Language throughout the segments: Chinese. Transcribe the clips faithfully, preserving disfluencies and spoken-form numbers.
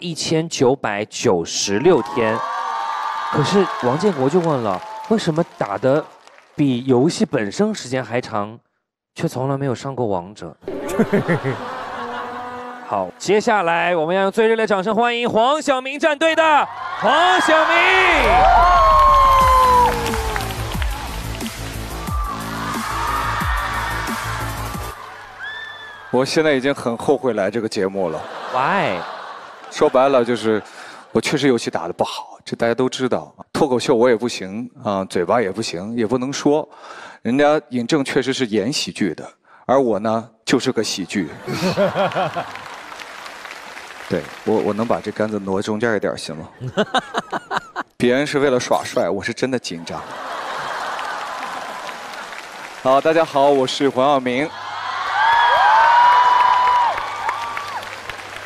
一千九百九十六天。可是王建国就问了，为什么打的比游戏本身时间还长，却从来没有上过王者？好，接下来我们要用最热烈的掌声欢迎黄晓明战队的黄晓明。 我现在已经很后悔来这个节目了。Why？ 说白了就是，我确实游戏打得不好，这大家都知道。脱口秀我也不行啊、呃，嘴巴也不行，也不能说。人家尹正确实是演喜剧的，而我呢就是个喜剧。对我，我能把这杆子挪中间一点行吗？别人是为了耍帅，我是真的紧张。好，大家好，我是黄晓明。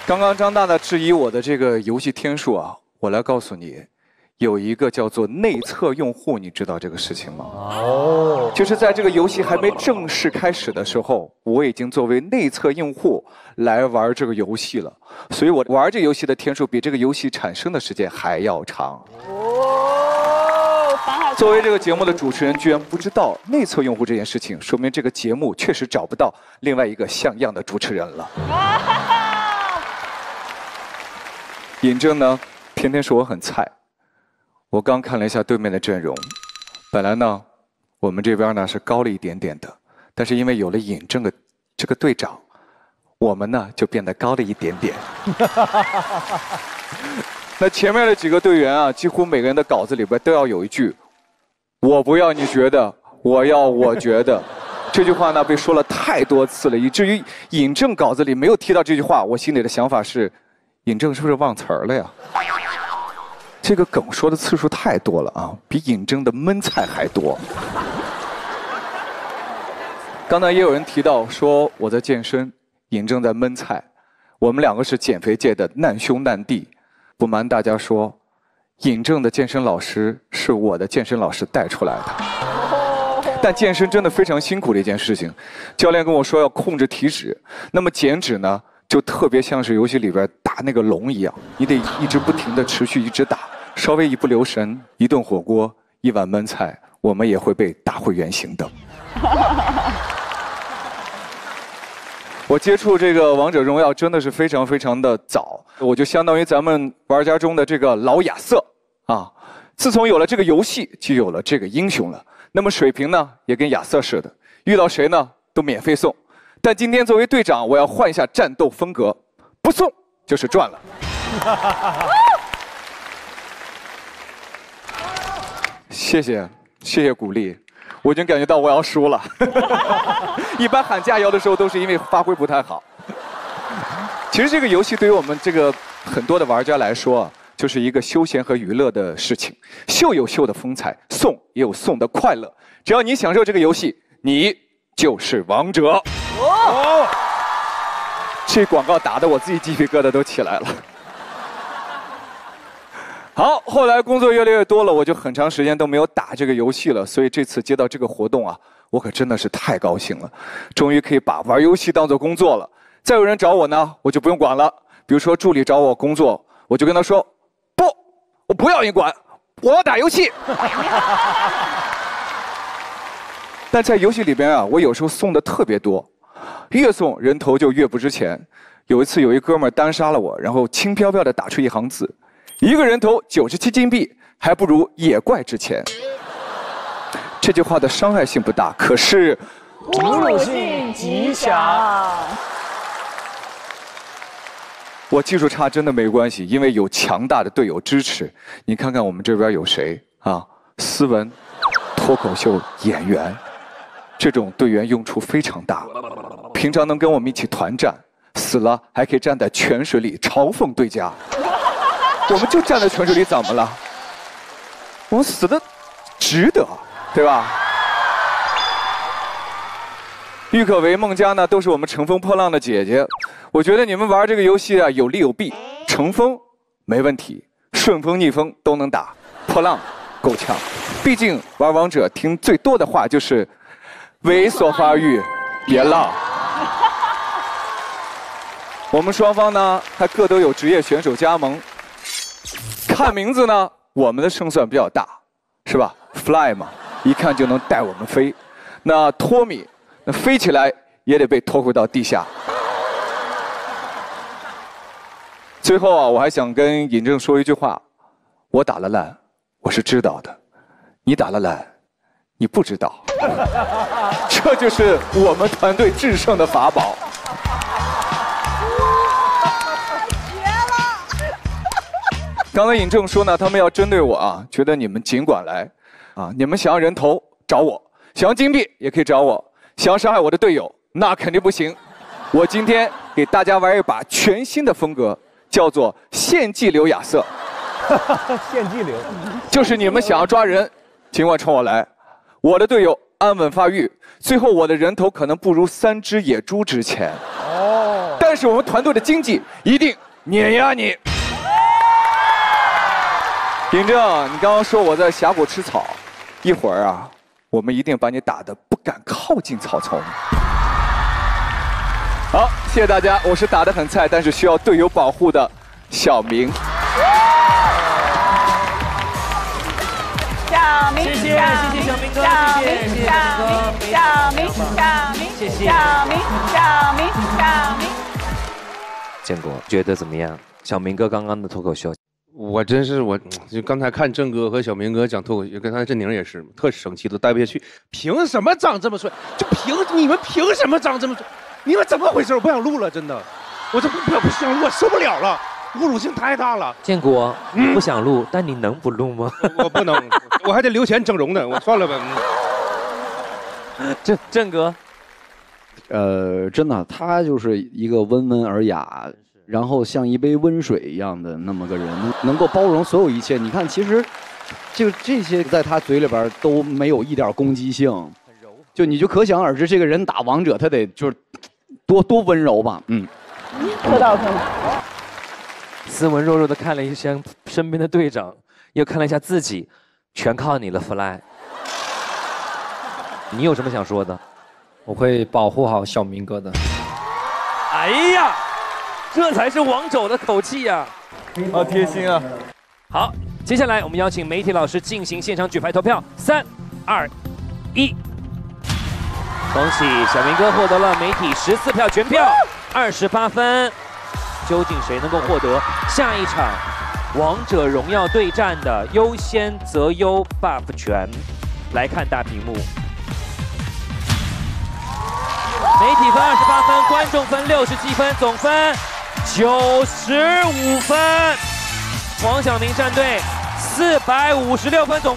刚刚张大大质疑我的这个游戏天数啊，我来告诉你，有一个叫做内测用户，你知道这个事情吗？哦，就是在这个游戏还没正式开始的时候，我已经作为内测用户来玩这个游戏了，所以我玩这游戏的天数比这个游戏产生的时间还要长。哦，作为这个节目的主持人，居然不知道内测用户这件事情，说明这个节目确实找不到另外一个像样的主持人了。啊 尹正呢，天天说我很菜。我刚看了一下对面的阵容，本来呢，我们这边呢是高了一点点的，但是因为有了尹正的这个队长，我们呢就变得高了一点点。那前面的几个队员啊，几乎每个人的稿子里边都要有一句：“我不要你觉得，我要我觉得。” 这句话呢被说了太多次了，以至于尹正稿子里没有提到这句话，我心里的想法是。 尹正是不是忘词儿了呀？这个梗说的次数太多了啊，比尹正的闷菜还多。刚才也有人提到说我在健身，尹正在闷菜，我们两个是减肥界的难兄难弟。不瞒大家说，尹正的健身老师是我的健身老师带出来的。 但健身真的非常辛苦的一件事情，教练跟我说要控制体脂，那么减脂呢？ 就特别像是游戏里边打那个龙一样，你得一直不停的持续一直打，稍微一不留神，一顿火锅，一碗焖菜，我们也会被打回原形的。我接触这个王者荣耀真的是非常非常的早，我就相当于咱们玩家中的这个老亚瑟啊。自从有了这个游戏，就有了这个英雄了。那么水平呢，也跟亚瑟似的，遇到谁呢，都免费送。 但今天作为队长，我要换一下战斗风格，不送就是赚了。谢谢，谢谢鼓励，我已经感觉到我要输了。一般喊加油的时候都是因为发挥不太好。其实这个游戏对于我们这个很多的玩家来说，就是一个休闲和娱乐的事情，秀有秀的风采，送也有送的快乐。只要你享受这个游戏，你就是王者。 哦， oh! 这广告打得我自己鸡皮疙瘩都起来了。好，后来工作越来越多了，我就很长时间都没有打这个游戏了，所以这次接到这个活动啊，我可真的是太高兴了，终于可以把玩游戏当做工作了。再有人找我呢，我就不用管了。比如说助理找我工作，我就跟他说：“不，我不要你管，我要打游戏。” 但在游戏里边啊，我有时候送的特别多。 越送人头就越不值钱。有一次有一哥们单杀了我，然后轻飘飘的打出一行字：“一个人头九十七金币，还不如野怪值钱。”这句话的伤害性不大，可是侮辱性极强。我技术差真的没关系，因为有强大的队友支持。你看看我们这边有谁啊？斯文，脱口秀演员。 这种队员用处非常大，平常能跟我们一起团战，死了还可以站在泉水里嘲讽对家。我们就站在泉水里怎么了？我们死的值得，对吧？郁可唯、孟佳呢，都是我们乘风破浪的姐姐。我觉得你们玩这个游戏啊，有利有弊。乘风没问题，顺风逆风都能打，破浪够呛。毕竟玩王者听最多的话就是。 猥琐发育，别浪。我们双方呢还各都有职业选手加盟。看名字呢，我们的胜算比较大，是吧 ？Fly 嘛，一看就能带我们飞。那托米，那飞起来也得被拖回到地下。 最后啊，我还想跟尹正说一句话：我打了烂，我是知道的；你打了烂，你不知道。这就是我们团队制胜的法宝。绝了！刚才尹正说呢，他们要针对我啊，觉得你们尽管来啊，你们想要人头找我，想要金币也可以找我，想要伤害我的队友那肯定不行。我今天给大家玩一把全新的风格。 叫做献祭流亚瑟，献祭流，就是你们想要抓人，尽管冲我来。我的队友安稳发育，最后我的人头可能不如三只野猪值钱。哦，但是我们团队的经济一定碾压你。尹正，你刚刚说我在峡谷吃草，一会儿啊，我们一定把你打得不敢靠近草丛。 好，谢谢大家。我是打得很菜，但是需要队友保护的小明。小明，谢谢谢谢小明哥，谢谢谢谢小明小明，谢谢小明小明小明。建国觉得怎么样？小明哥刚刚的脱口秀，我真是我就刚才看郑哥和小明哥讲脱口秀，刚才郑宁也是特生气，都待不下去。凭什么长这么帅？就凭你们凭什么长这么帅？ 你们怎么回事？我不想录了，真的，我这不不不想录，我受不了了，侮辱性太大了。建国，嗯、不想录，但你能不录吗？我不能，我还得留钱整容呢，我算了吧。郑郑哥，呃，真的，他就是一个温文尔雅，然后像一杯温水一样的那么个人，能够包容所有一切。你看，其实就这些在他嘴里边都没有一点攻击性，就你就可想而知，这个人打王者，他得就是。 多多温柔吧，嗯，说到头。斯文弱弱的看了一圈身边的队长，又看了一下自己，全靠你了 ，Fly。你有什么想说的？我会保护好小明哥的。哎呀，这才是王者的口气呀、啊！好贴心啊！好，接下来我们邀请媒体老师进行现场举牌投票，三、二、一。 恭喜小明哥获得了媒体十四票全票，二十八分。究竟谁能够获得下一场王者荣耀对战的优先择优 buff 权？来看大屏幕，媒体分二十八分，观众分六十七分，总分九十五分。黄晓明战队四百五十六分总。